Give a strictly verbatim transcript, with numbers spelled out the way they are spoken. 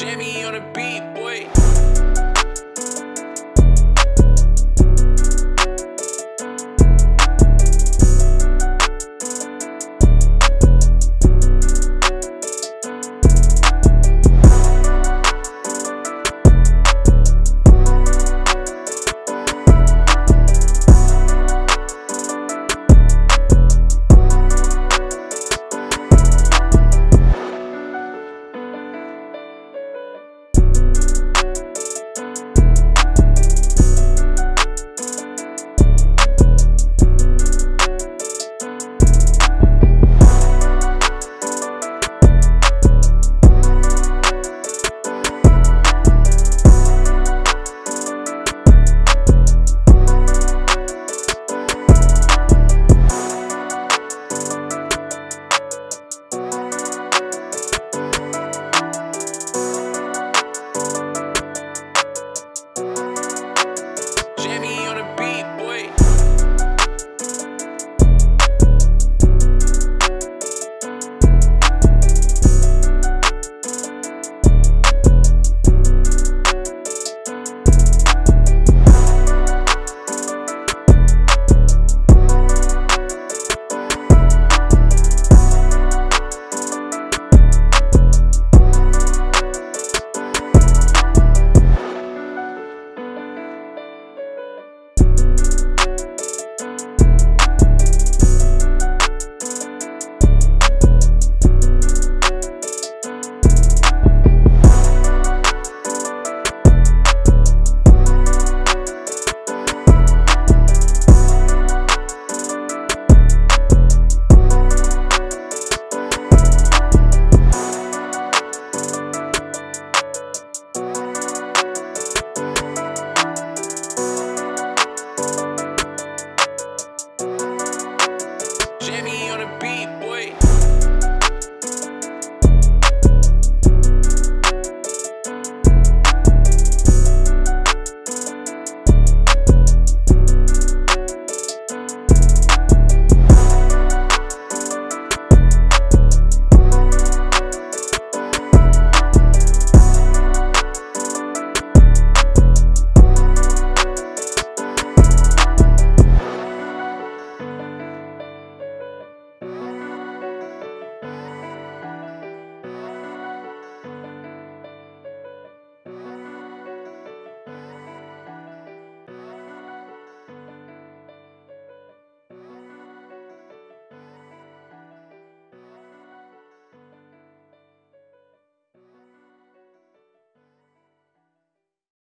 Jammy on a beat, boy.